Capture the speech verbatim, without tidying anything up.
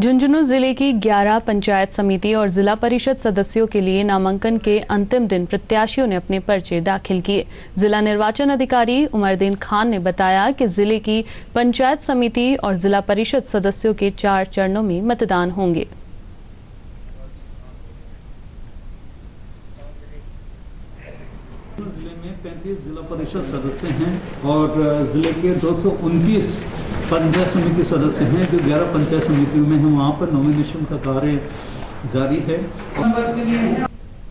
झुंझुनूं जिले की ग्यारह पंचायत समिति और जिला परिषद सदस्यों के लिए नामांकन के अंतिम दिन प्रत्याशियों ने अपने पर्चे दाखिल किए। जिला निर्वाचन अधिकारी उमरदीन खान ने बताया कि जिले की पंचायत समिति और जिला परिषद सदस्यों के चार चरणों में मतदान होंगे। जिले में पैंतीस जिला परिषद सदस्य हैं और जिले के दो सौ उनतीस पंचायत समिति सदस्य हैं जो ग्यारह पंचायत समितियों में हैं। वहाँ पर नॉमिनेशन का कार्य जारी है।